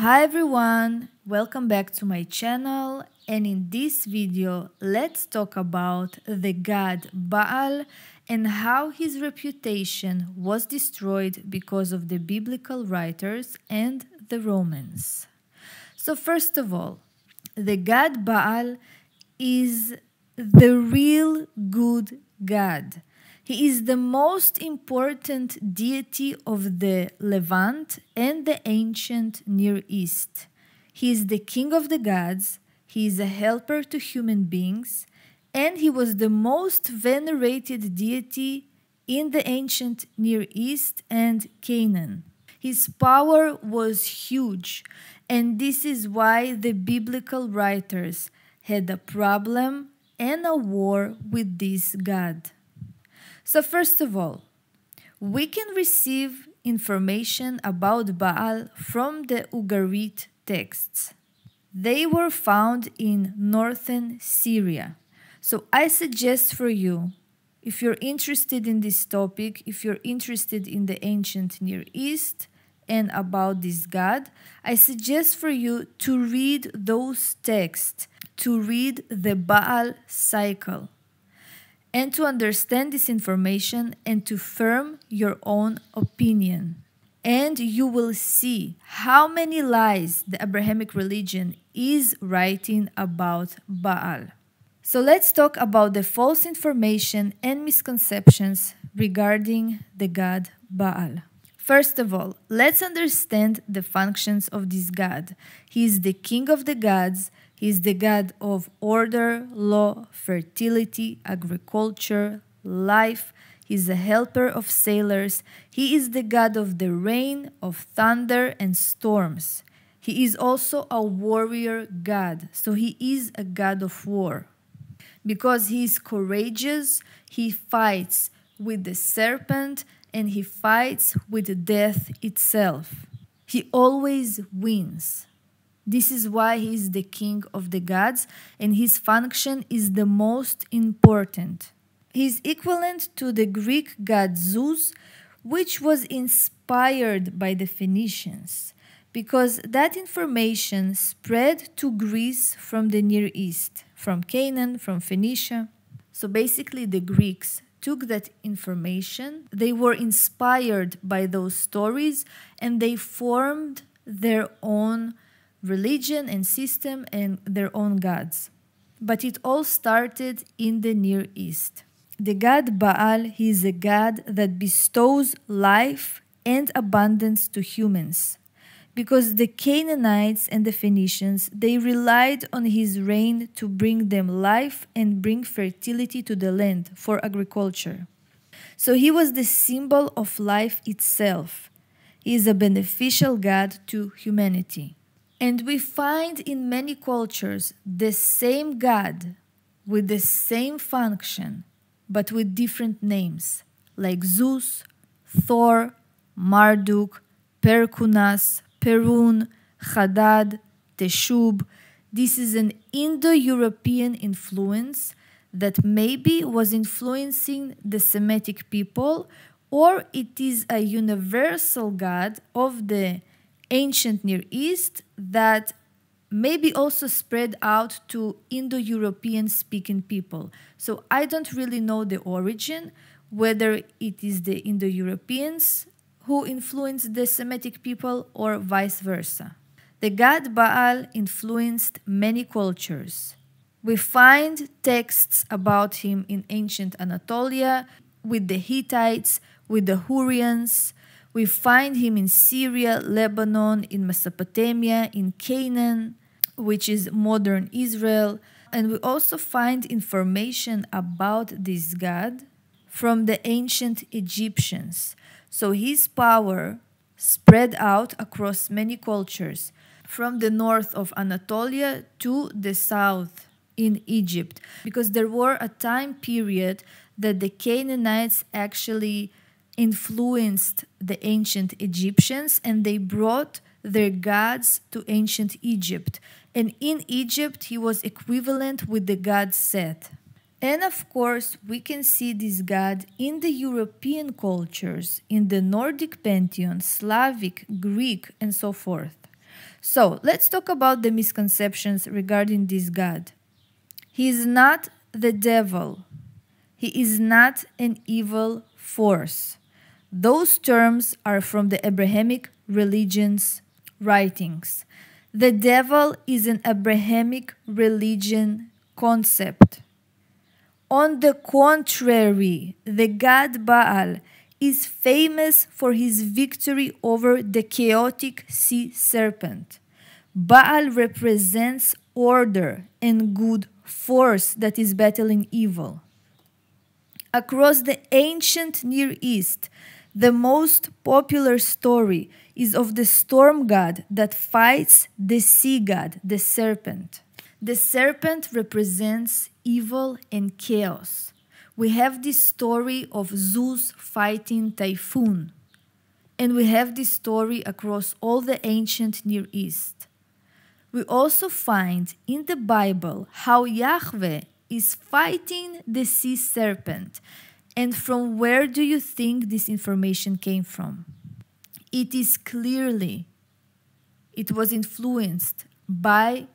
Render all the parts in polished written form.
Hi everyone, welcome back to my channel, and in this video let's talk about the god Baal and how his reputation was destroyed because of the biblical writers and the Romans. So first of all, the god Baal is the real good god. He is the most important deity of the Levant and the ancient Near East. He is the king of the gods, he is a helper to human beings, and he was the most venerated deity in the ancient Near East and Canaan. His power was huge, and this is why the biblical writers had a problem and a war with this god. So first of all, we can receive information about Baal from the Ugarit texts. They were found in northern Syria. So I suggest for you, if you're interested in this topic, if you're interested in the ancient Near East and about this god, I suggest for you to read those texts, to read the Baal cycle, and to understand this information and to firm your own opinion. And you will see how many lies the Abrahamic religion is writing about Baal. So let's talk about the false information and misconceptions regarding the god Baal. First of all, let's understand the functions of this god. He is the king of the gods. He is the god of order, law, fertility, agriculture, life. He is a helper of sailors. He is the god of the rain, of thunder, and storms. He is also a warrior god, so he is a god of war. Because he is courageous, he fights with the serpent and he fights with death itself. He always wins. This is why he is the king of the gods, and his function is the most important. He is equivalent to the Greek god Zeus, which was inspired by the Phoenicians, because that information spread to Greece from the Near East, from Canaan, from Phoenicia. So basically the Greeks took that information, they were inspired by those stories, and they formed their own religion and system and their own gods. But it all started in the Near East. The god Baal, he is a god that bestows life and abundance to humans, because the Canaanites and the Phoenicians, they relied on his rain to bring them life and bring fertility to the land for agriculture. So he was the symbol of life itself. He is a beneficial god to humanity. And we find in many cultures the same god with the same function, but with different names, like Zeus, Thor, Marduk, Perkunas, Perun, Hadad, Teshub. This is an Indo-European influence that maybe was influencing the Semitic people, or it is a universal god of the ancient Near East that maybe also spread out to Indo-European speaking people. So I don't really know the origin, whether it is the Indo-Europeans who influenced the Semitic people or vice versa. The god Baal influenced many cultures. We find texts about him in ancient Anatolia, with the Hittites, with the Hurrians. We find him in Syria, Lebanon, in Mesopotamia, in Canaan, which is modern Israel. And we also find information about this god from the ancient Egyptians. So his power spread out across many cultures, from the north of Anatolia to the south in Egypt, because there were a time period that the Canaanites actually influenced the ancient Egyptians, and they brought their gods to ancient Egypt. And in Egypt, he was equivalent with the god Set. And of course, we can see this god in the European cultures, in the Nordic pantheon, Slavic, Greek, and so forth. So let's talk about the misconceptions regarding this God. He is not the devil. He is not an evil force. Those terms are from the Abrahamic religion's writings. The devil is an Abrahamic religion concept. On the contrary, the god Baal is famous for his victory over the chaotic sea serpent. Baal represents order and good force that is battling evil. Across the ancient Near East, the most popular story is of the storm god that fights the sea god, the serpent. The serpent represents evil and chaos. We have this story of Zeus fighting Typhoon. And we have this story across all the ancient Near East. We also find in the Bible how Yahweh is fighting the sea serpent. And from where do you think this information came from? It is clearly, it was influenced by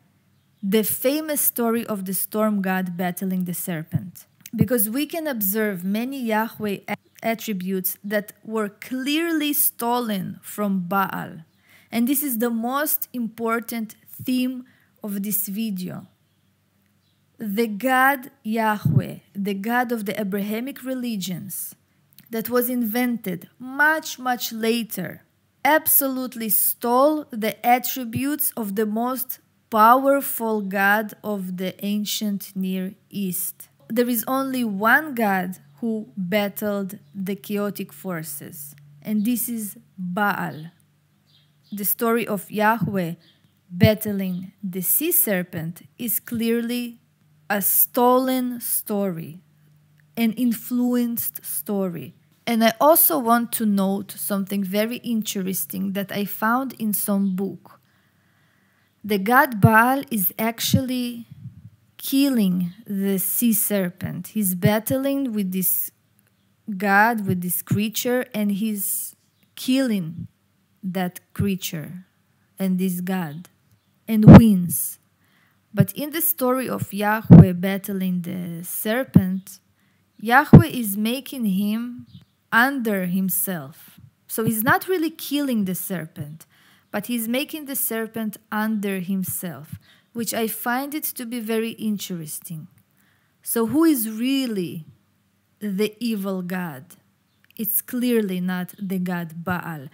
the famous story of the storm god battling the serpent. Because we can observe many Yahweh attributes that were clearly stolen from Baal. And this is the most important theme of this video. The god Yahweh, the god of the Abrahamic religions, that was invented much, much later, absolutely stole the attributes of the most powerful god of the ancient Near East. There is only one god who battled the chaotic forces, and this is Baal. The story of Yahweh battling the sea serpent is clearly a stolen story, an influenced story. And I also want to note something very interesting that I found in some book. The god Baal is actually killing the sea serpent. He's battling with this god, with this creature, and he's killing that creature and this god and wins. But in the story of Yahweh battling the serpent, Yahweh is making him under himself. So he's not really killing the serpent, but he's making the serpent under himself, which I find it to be very interesting. So who is really the evil god? It's clearly not the god Baal,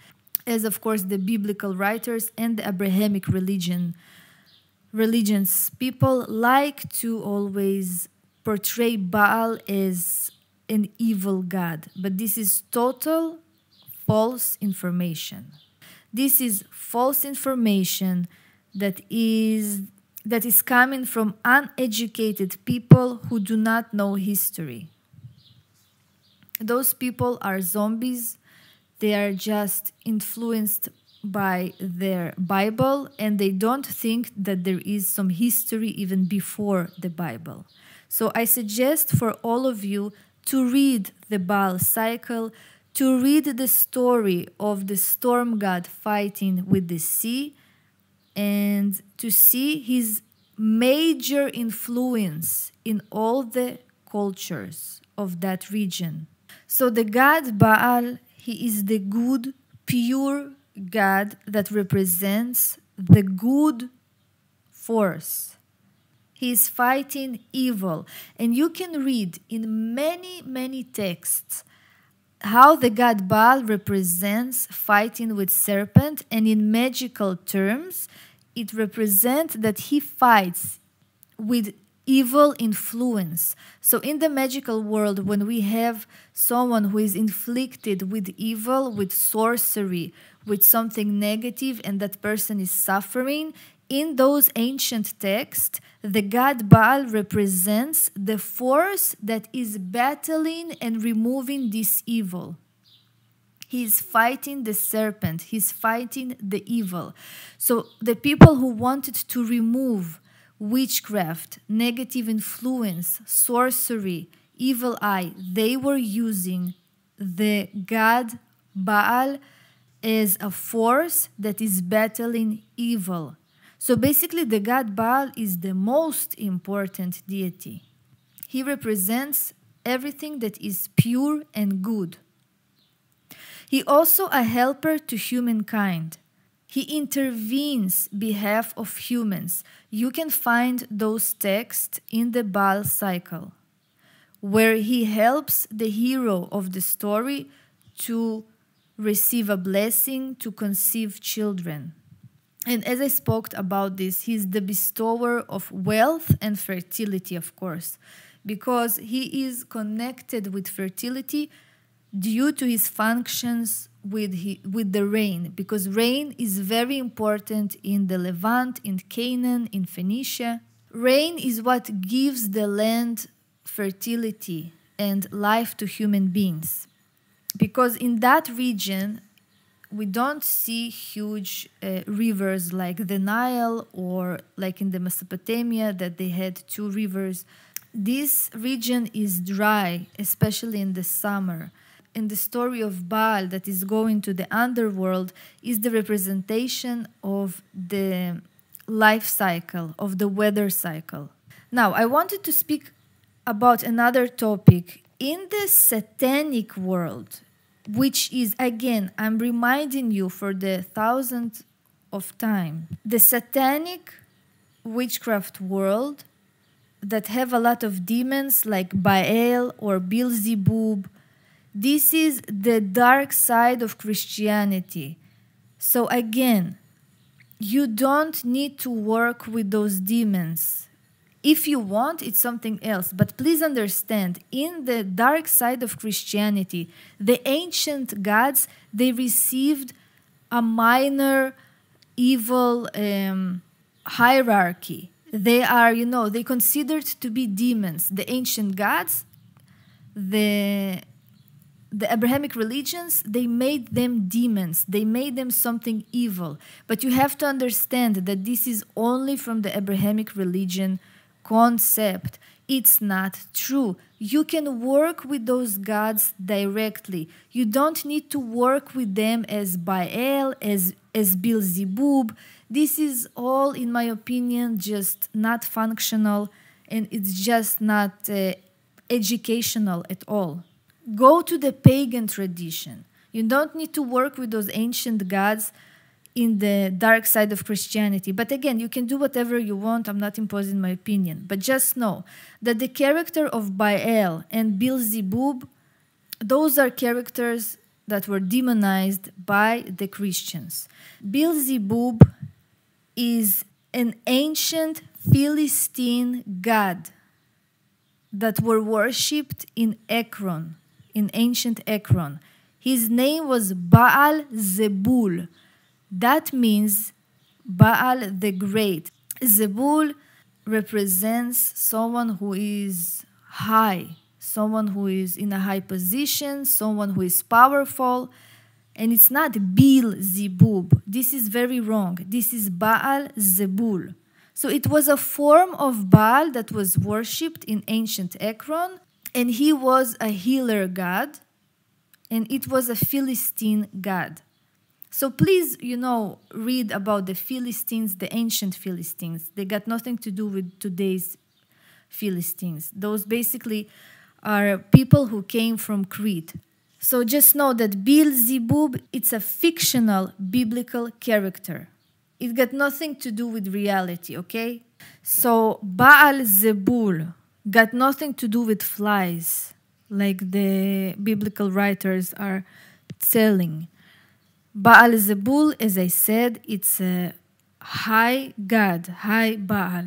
as of course the biblical writers and the Abrahamic religions people like to always portray Baal as an evil god, but this is total false information. This is false information that is coming from uneducated people who do not know history. Those people are zombies. They are just influenced by their Bible, and they don't think that there is some history even before the Bible. So I suggest for all of you to read the Baal cycle, to read the story of the storm god fighting with the sea, and to see his major influence in all the cultures of that region. So the god Baal, he is the good, pure god that represents the good force. He is fighting evil. And you can read in many, many texts how the god Baal represents fighting with serpent, and in magical terms, it represents that he fights with evil influence. So in the magical world, when we have someone who is inflicted with evil, with sorcery, with something negative, and that person is suffering, in those ancient texts, the god Baal represents the force that is battling and removing this evil. He is fighting the serpent. He's fighting the evil. So the people who wanted to remove witchcraft, negative influence, sorcery, evil eye, they were using the god Baal is a force that is battling evil. So basically the god Baal is the most important deity. He represents everything that is pure and good. He also a helper to humankind. He intervenes on behalf of humans. You can find those texts in the Baal cycle, where he helps the hero of the story to receive a blessing, to conceive children. And as I spoke about this, he's the bestower of wealth and fertility, of course, because he is connected with fertility due to his functions with the rain, because rain is very important in the Levant, in Canaan, in Phoenicia. Rain is what gives the land fertility and life to human beings, because in that region we don't see huge rivers like the Nile or like in the Mesopotamia that they had two rivers. This region is dry, especially in the summer. And the story of Baal that is going to the underworld is the representation of the life cycle, of the weather cycle. Now, I wanted to speak about another topic. In the satanic world, which is, again, I'm reminding you for the thousandth of time, the satanic witchcraft world that have a lot of demons like Baal or Baal Zebul. This is the dark side of Christianity. So again, you don't need to work with those demons. If you want, it's something else. But please understand, in the dark side of Christianity, the ancient gods, they received a minor evil hierarchy. They are, you know, they considered to be demons. The ancient gods, the Abrahamic religions, they made them demons. They made them something evil. But you have to understand that this is only from the Abrahamic religion concept. It's not true. You can work with those gods directly. You don't need to work with them as Baal, as Baal Zebub. This is all, in my opinion, just not functional, and it's just not educational at all. Go to the pagan tradition. You don't need to work with those ancient gods in the dark side of Christianity. But again, you can do whatever you want. I'm not imposing my opinion. But just know that the character of Baal and Baal Zebub, those are characters that were demonized by the Christians. Baal Zebub is an ancient Philistine god that were worshipped in Ekron, in ancient Ekron. His name was Baal Zebul. That means Baal the Great. Zebul represents someone who is high, someone who is in a high position, someone who is powerful. And it's not Baal Zebub. This is very wrong. This is Baal Zebul. So it was a form of Baal that was worshipped in ancient Ekron, and he was a healer god, and it was a Philistine god. So please, you know, read about the Philistines, the ancient Philistines. They got nothing to do with today's Philistines. Those basically are people who came from Crete. So just know that Baal Zebub, it's a fictional biblical character. It got nothing to do with reality, okay? So Baal Zebul got nothing to do with flies, like the biblical writers are telling. Baal Zebul, as I said, it's a high god, high Baal.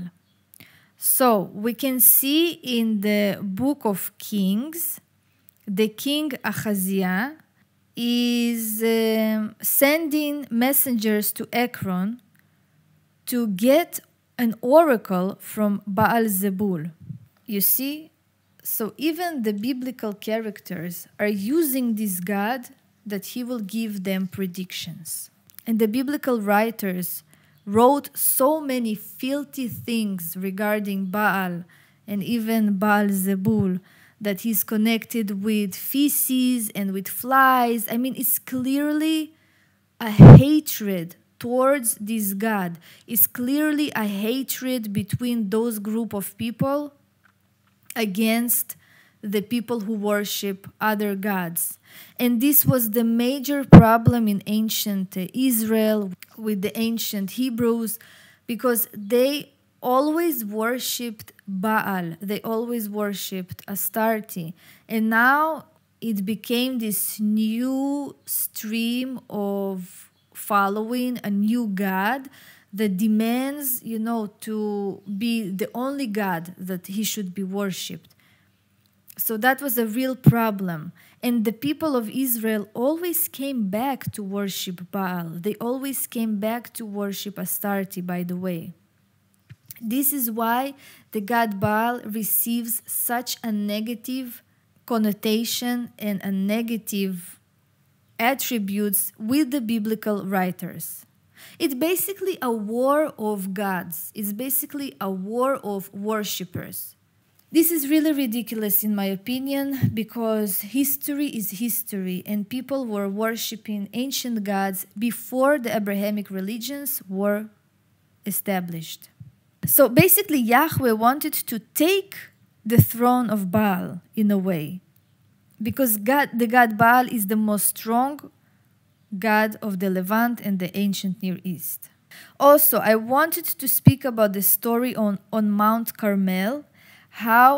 So we can see in the book of Kings, the king Ahaziah is sending messengers to Ekron to get an oracle from Baal Zebul. You see? So even the biblical characters are using this god that he will give them predictions. And the biblical writers wrote so many filthy things regarding Baal and even Baal Zebul, that he's connected with feces and with flies. I mean, it's clearly a hatred towards this God is clearly a hatred between those group of people against the people who worship other gods. And this was the major problem in ancient Israel with the ancient Hebrews, because they always worshipped Baal. They always worshipped Astarte. And now it became this new stream of following a new God that demands, you know, to be the only God that he should be worshipped. So that was a real problem. And the people of Israel always came back to worship Baal. They always came back to worship Astarte, by the way. This is why the god Baal receives such a negative connotation and a negative attributes with the biblical writers. It's basically a war of gods. It's basically a war of worshippers. This is really ridiculous in my opinion, because history is history and people were worshipping ancient gods before the Abrahamic religions were established. So basically Yahweh wanted to take the throne of Baal in a way, because the god Baal is the most strong god of the Levant and the ancient Near East. Also, I wanted to speak about the story on Mount Carmel, how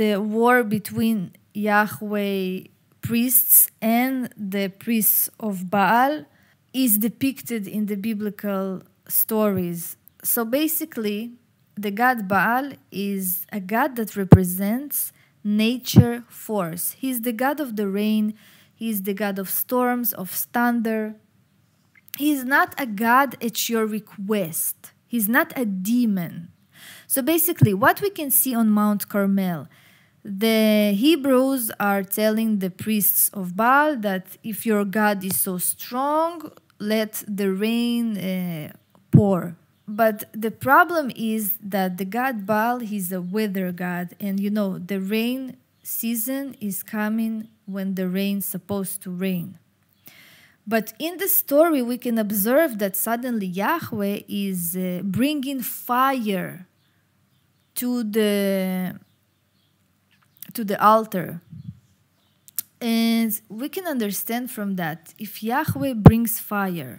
the war between Yahweh priests and the priests of Baal is depicted in the biblical stories. So basically, the god Baal is a god that represents nature force. He's the god of the rain. He's the god of storms, of thunder. He's not a god at your request. He's not a demon. So basically, what we can see on Mount Carmel, the Hebrews are telling the priests of Baal that if your God is so strong, let the rain pour. But the problem is that the god Baal, he's a weather god. And you know, the rain season is coming when the rain's supposed to rain. But in the story, we can observe that suddenly Yahweh is bringing fire to the altar. And we can understand from that, if Yahweh brings fire,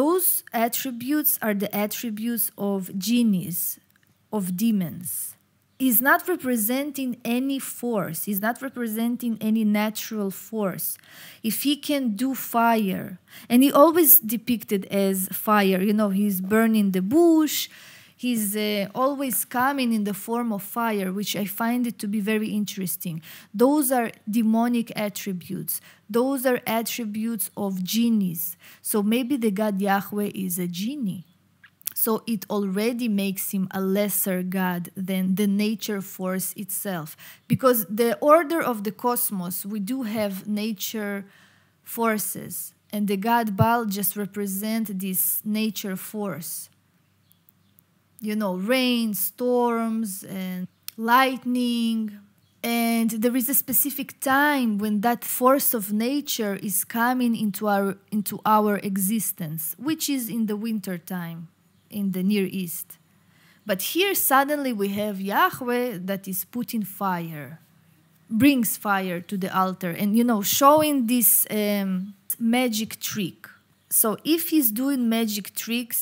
those attributes are the attributes of genies, of demons. He's not representing any force. He's not representing any natural force. If he can do fire, and he always depicted as fire, you know, he's burning the bush, he's always coming in the form of fire, which I find it to be very interesting. Those are demonic attributes. Those are attributes of genies. So maybe the god Yahweh is a genie. So it already makes him a lesser god than the nature force itself. Because the order of the cosmos, we do have nature forces. And the god Baal just represents this nature force. You know, rain, storms, and lightning. And there is a specific time when that force of nature is coming into our existence, which is in the winter time in the Near East. But here suddenly we have Yahweh that is putting fire, brings fire to the altar, and you know, showing this magic trick. So if he's doing magic tricks,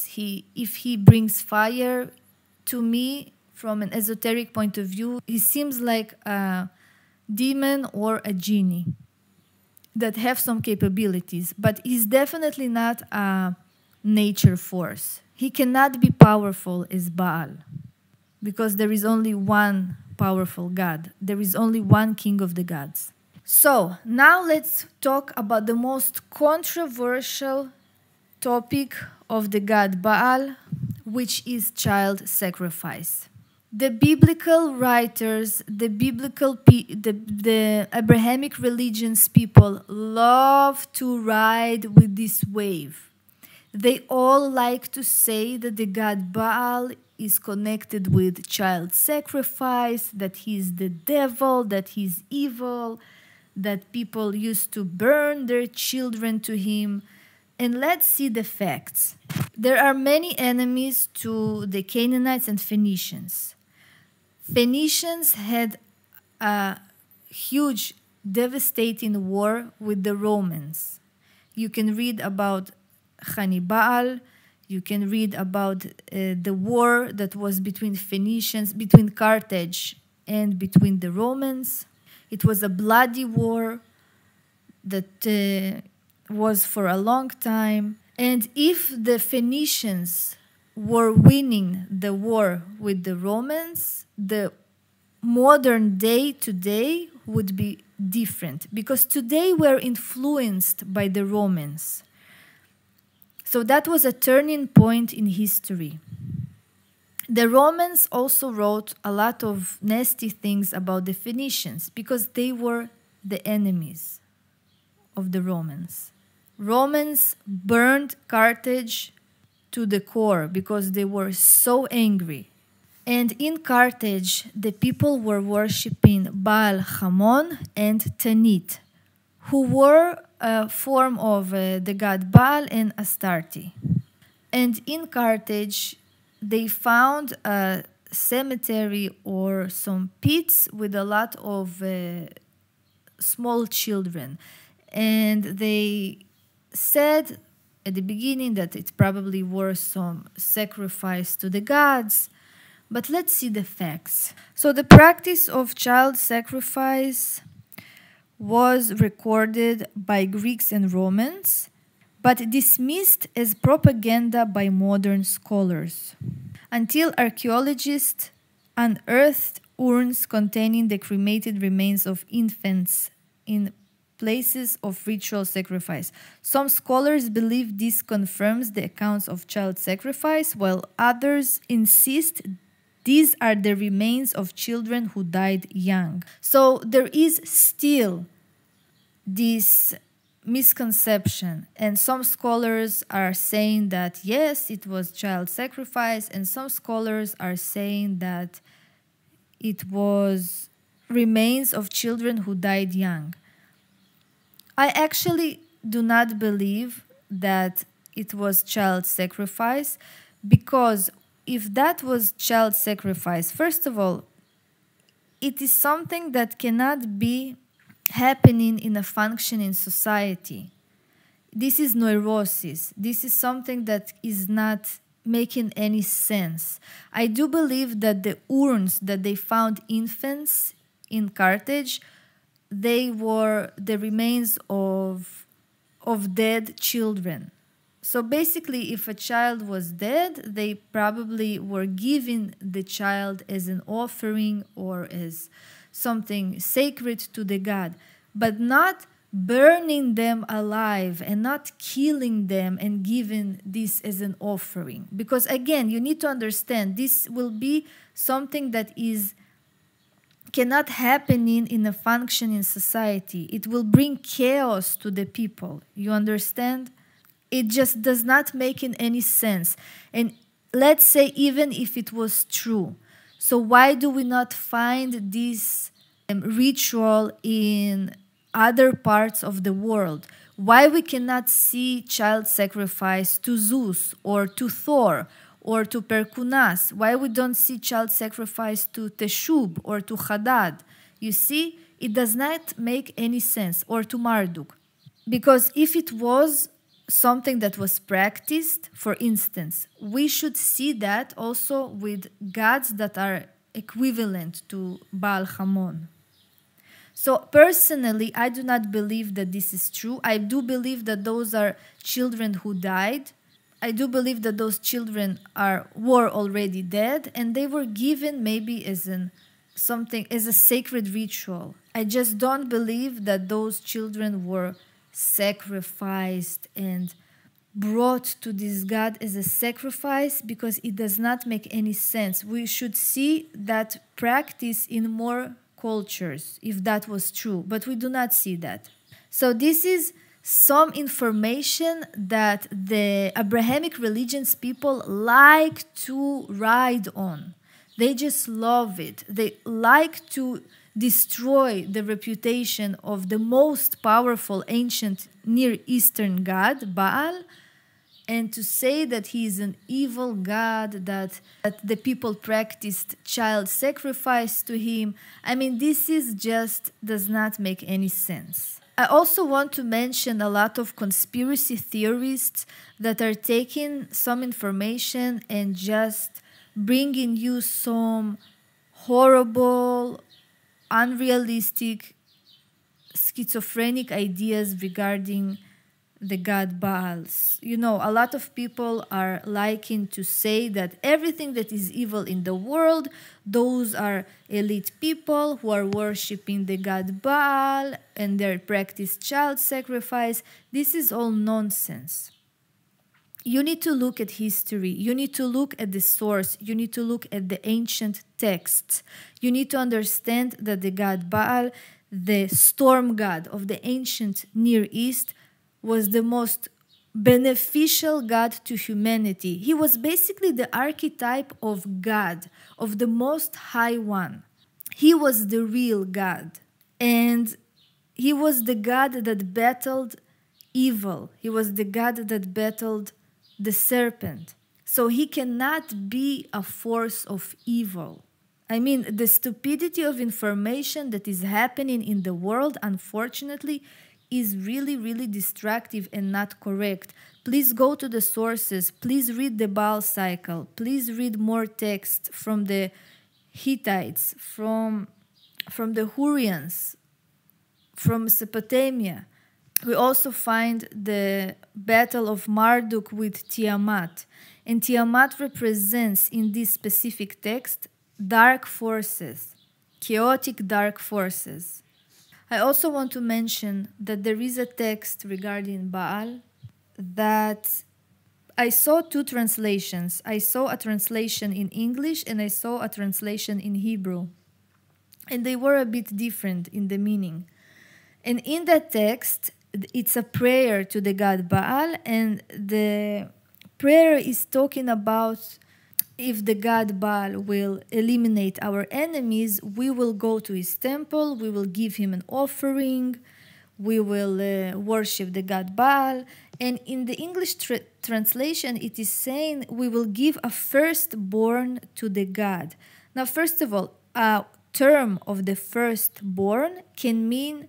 if he brings fire, to me, from an esoteric point of view, he seems like a demon or a genie that have some capabilities, but he's definitely not a nature force. He cannot be powerful as Baal, because there is only one powerful God. There is only one king of the gods. So now let's talk about the most controversial topic of the god Baal, which is child sacrifice. The biblical writers, the Abrahamic religions people love to ride with this wave. They all like to say that the god Baal is connected with child sacrifice, that he's the devil, that he's evil, that people used to burn their children to him. And let's see the facts. There are many enemies to the Canaanites and Phoenicians. Phoenicians had a huge, devastating war with the Romans. You can read about Hannibal. You can read about the war that was between Phoenicians, between Carthage and between the Romans. It was a bloody war that was for a long time. And if the Phoenicians were winning the war with the Romans, the modern day today would be different, because today we're influenced by the Romans. So that was a turning point in history. The Romans also wrote a lot of nasty things about the Phoenicians because they were the enemies of the Romans. Romans burned Carthage to the core because they were so angry. And in Carthage, the people were worshipping Baal Hamon and Tanit, who were a form of the god Baal and Astarte. And in Carthage, they found a cemetery or some pits with a lot of small children. And they said at the beginning that it probably were some sacrifice to the gods. But let's see the facts. So the practice of child sacrifice was recorded by Greeks and Romans, but dismissed as propaganda by modern scholars, until archaeologists unearthed urns containing the cremated remains of infants in places of ritual sacrifice. Some scholars believe this confirms the accounts of child sacrifice, while others insist these are the remains of children who died young. So there is still this misconception, and some scholars are saying that yes, it was child sacrifice, and some scholars are saying that it was remains of children who died young. I actually do not believe that it was child sacrifice, because if that was child sacrifice, first of all, it is something that cannot be happening in a functioning society. This is neurosis. This is something that is not making any sense. I do believe that the urns that they found infants in Carthage, they were the remains of dead children. So basically, if a child was dead, they probably were giving the child as an offering or as something sacred to the god, but not burning them alive and not killing them and giving this as an offering. Because again, you need to understand, this will be something that cannot happen in a functioning society. It will bring chaos to the people. You understand? It just does not make any sense. And let's say even if it was true, so why do we not find this ritual in other parts of the world? Why we cannot see child sacrifice to Zeus or to Thor or to Perkunas? Why we don't see child sacrifice to Teshub or to Hadad? You see, it does not make any sense. Or to Marduk. Because if it was something that was practiced, for instance, we should see that also with gods that are equivalent to Baal Hamon. So personally, I do not believe that this is true. I do believe that those are children who died. I do believe that those children were already dead, and they were given maybe as a sacred ritual. I just don't believe that those children were sacrificed and brought to this god as a sacrifice, because it does not make any sense. We should see that practice in more cultures if that was true, but we do not see that. So this is some information that the Abrahamic religions people like to ride on. They just love it. They like to destroy the reputation of the most powerful ancient Near Eastern god, Baal, and to say that he is an evil god, that the people practiced child sacrifice to him. I mean, this is just does not make any sense. I also want to mention a lot of conspiracy theorists that are taking some information and just bringing you some horrible, unrealistic, schizophrenic ideas regarding the god Baals. You know, a lot of people are liking to say that everything that is evil in the world, those are elite people who are worshipping the god Baal and they practice child sacrifice. This is all nonsense. You need to look at history. You need to look at the source. You need to look at the ancient texts. You need to understand that the god Baal, the storm god of the ancient Near East, was the most beneficial god to humanity. He was basically the archetype of God, of the Most High One. He was the real god. And he was the god that battled evil. He was the god that battled the serpent. So he cannot be a force of evil. I mean, the stupidity of information that is happening in the world, unfortunately, is really, really destructive and not correct. Please go to the sources. Please read the Baal cycle. Please read more text from the Hittites, from the Hurrians, from Mesopotamia. We also find the Battle of Marduk with Tiamat. And Tiamat represents, in this specific text, dark forces, chaotic dark forces. I also want to mention that there is a text regarding Baal that I saw two translations. I saw a translation in English and I saw a translation in Hebrew. And they were a bit different in the meaning. And in that text, it's a prayer to the god Baal, and the prayer is talking about if the god Baal will eliminate our enemies, we will go to his temple, we will give him an offering, we will worship the god Baal. And in the English translation, it is saying we will give a firstborn to the god. Now, first of all, a term of the firstborn can mean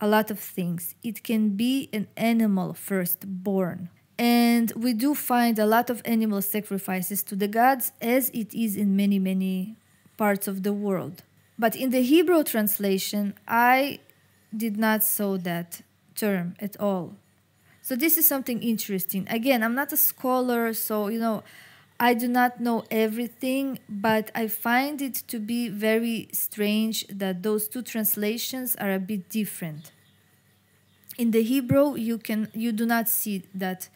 a lot of things. It can be an animal firstborn. And we do find a lot of animal sacrifices to the gods, as it is in many, many parts of the world. But in the Hebrew translation, I did not saw that term at all. So this is something interesting. Again, I'm not a scholar, so, you know, I do not know everything, but I find it to be very strange that those two translations are a bit different. In the Hebrew, you do not see that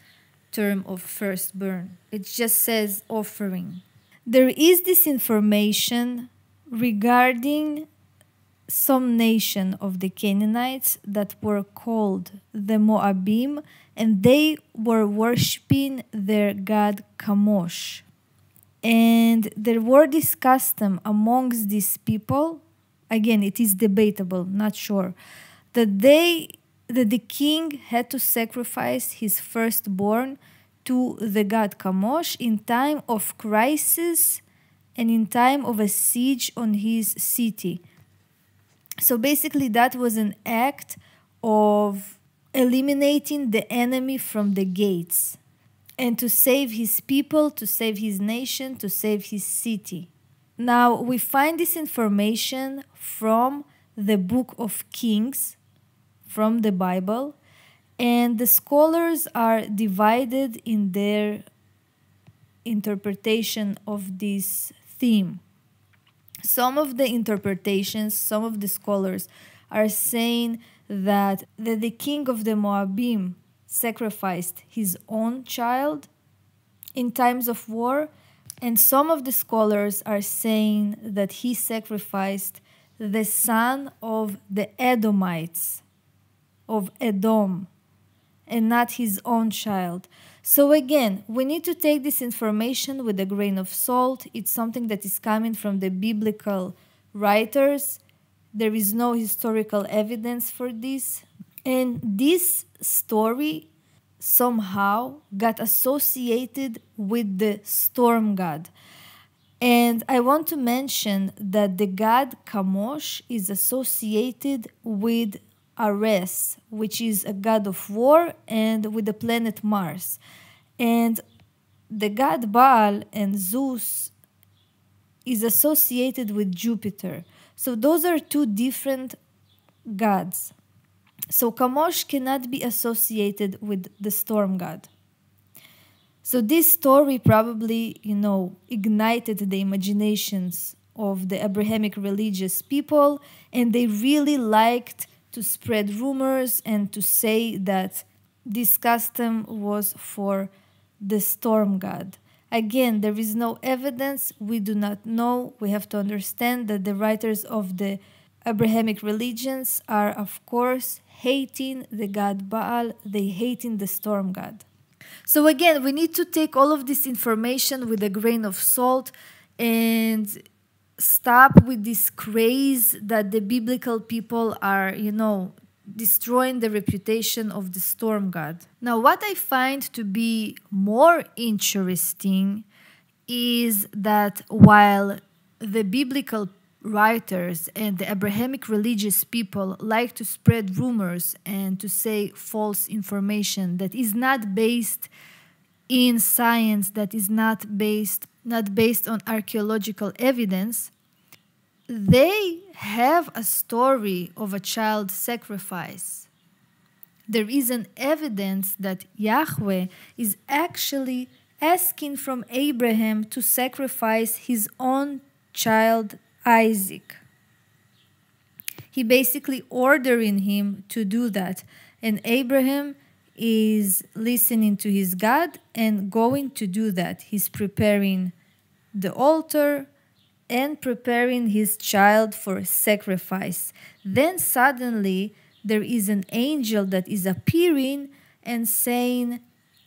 term of firstborn. It just says offering. There is this information regarding some nation of the Canaanites that were called the Moabim, and they were worshipping their god Kamosh. And there were this custom amongst these people, again, it is debatable, not sure, that the king had to sacrifice his firstborn to the god Kamosh in time of crisis and in time of a siege on his city. So basically that was an act of eliminating the enemy from the gates and to save his people, to save his nation, to save his city. Now we find this information from the Book of Kings, from the Bible, and the scholars are divided in their interpretation of this theme. Some of the interpretations, some of the scholars are saying that the king of the Moabim sacrificed his own child in times of war, and some of the scholars are saying that he sacrificed the son of the Edomites, of Edom, and not his own child. So again, we need to take this information with a grain of salt. It's something that is coming from the biblical writers, There is no historical evidence for this. And this story somehow got associated with the storm god. And I want to mention that the god Kamosh is associated with Ares, which is a god of war, and with the planet Mars. And the god Baal and Zeus is associated with Jupiter. So those are two different gods. So Kamosh cannot be associated with the storm god. So this story probably, you know, ignited the imaginations of the Abrahamic religious people, and they really liked to spread rumors and to say that this custom was for the storm god. Again, there is no evidence. We do not know. We have to understand that the writers of the Abrahamic religions are, of course, hating the god Baal. They hating the storm god. So again, we need to take all of this information with a grain of salt and stop with this craze that the biblical people are, you know, destroying the reputation of the storm god. Now, what I find to be more interesting is that while the biblical writers and the Abrahamic religious people like to spread rumors and to say false information that is not based in science, that is not based on archaeological evidence, they have a story of a child sacrifice. There is an evidence that Yahweh is actually asking from Abraham to sacrifice his own child Isaac. He basically ordering him to do that. And Abraham is listening to his God and going to do that. He's preparing the altar and preparing his child for sacrifice. Then suddenly there is an angel that is appearing and saying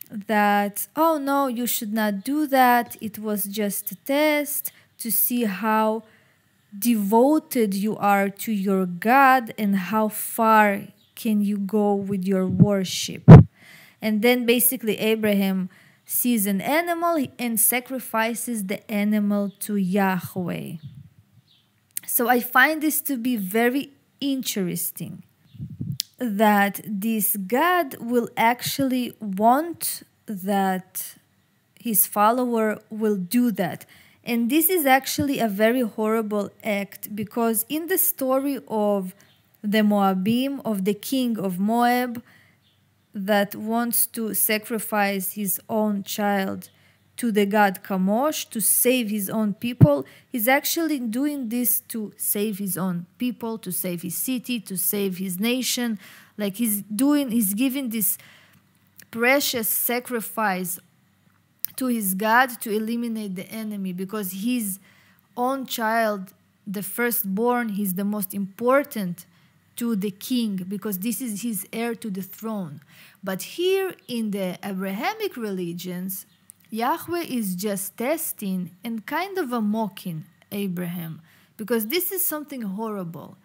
that, oh no, you should not do that. It was just a test to see how devoted you are to your God and how far can you go with your worship. And then basically Abraham sees an animal and sacrifices the animal to Yahweh. So I find this to be very interesting, that this God will actually want that his follower will do that. And this is actually a very horrible act, because in the story of the Moabim, of the king of Moab, that wants to sacrifice his own child to the god Kamosh to save his own people, he's actually doing this to save his own people, to save his city, to save his nation. Like he's giving this precious sacrifice to his God to eliminate the enemy, because his own child, the firstborn, he's the most important to the king, because this is his heir to the throne. But here in the Abrahamic religions, Yahweh is just testing and kind of mocking Abraham, because this is something horrible.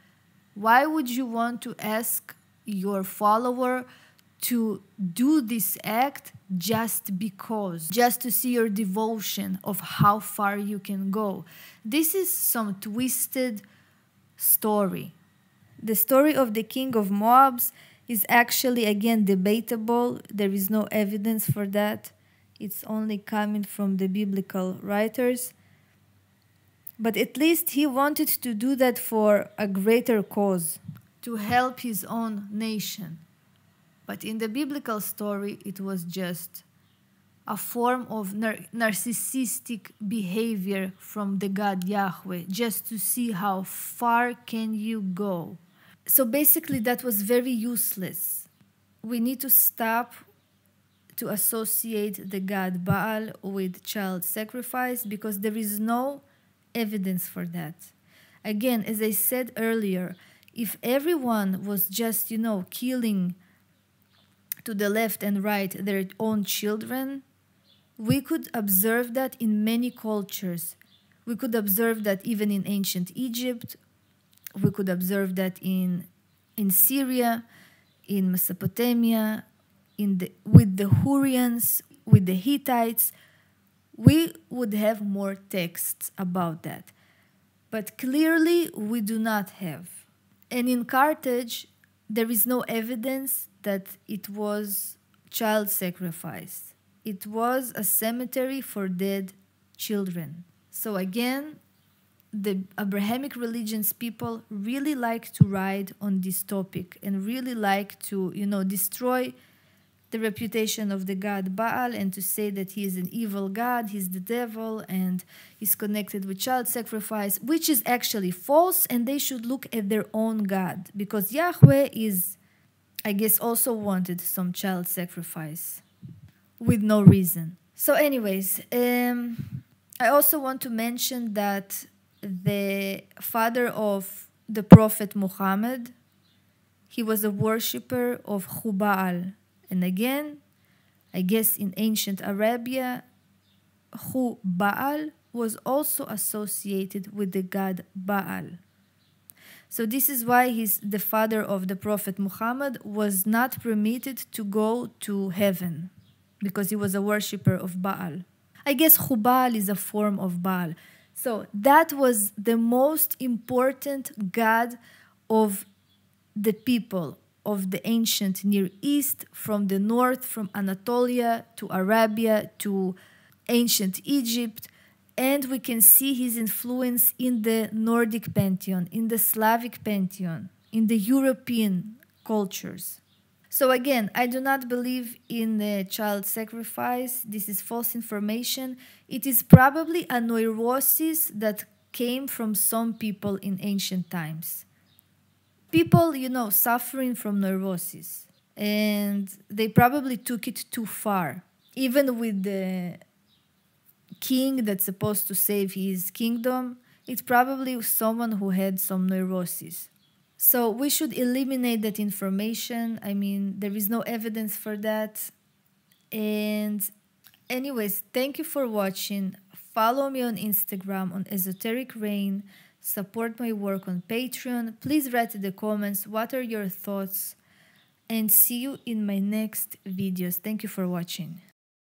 Why would you want to ask your follower to do this act just to see your devotion of how far you can go? This is some twisted story. The story of the king of Moab is actually, again, debatable. There is no evidence for that. It's only coming from the biblical writers. But at least he wanted to do that for a greater cause, to help his own nation. But in the biblical story, it was just a form of narcissistic behavior from the God Yahweh, just to see how far can you go. So basically, that was very useless. We need to stop to associate the God Baal with child sacrifice, because there is no evidence for that. Again, as I said earlier, if everyone was just, you know, killing to the left and right their own children, we could observe that in many cultures. We could observe that even in ancient Egypt, We could observe that in Syria, in Mesopotamia, with the Hurrians, with the Hittites. We would have more texts about that, but clearly we do not have. And in Carthage, there is no evidence that it was child sacrifice. It was a cemetery for dead children. So again, the Abrahamic religion's people really like to ride on this topic and really like to, destroy the reputation of the god Baal and to say that he is an evil god, he's the devil, and he's connected with child sacrifice, which is actually false, and they should look at their own god, because Yahweh is, I guess, also wanted some child sacrifice with no reason. So anyways, I also want to mention that the father of the prophet Muhammad, he was a worshipper of Hubal. And again, I guess in ancient Arabia, Baal was also associated with the god Baal. So this is why the father of the Prophet Muhammad was not permitted to go to heaven, because he was a worshipper of Baal. I guess Hubal is a form of Baal. So that was the most important god of the people of the ancient Near East, from the north, from Anatolia to Arabia to ancient Egypt. And we can see his influence in the Nordic pantheon, in the Slavic pantheon, in the European cultures. So again, I do not believe in the child sacrifice. This is false information. It is probably a neurosis that came from some people in ancient times. People, suffering from neurosis, and they probably took it too far. Even with the king that's supposed to save his kingdom, it's probably someone who had some neurosis. So we should eliminate that information. I mean, there is no evidence for that. And anyways, thank you for watching. Follow me on Instagram on Esoteric Rain. Support my work on Patreon. Please write in the comments what are your thoughts, and see you in my next videos. Thank you for watching.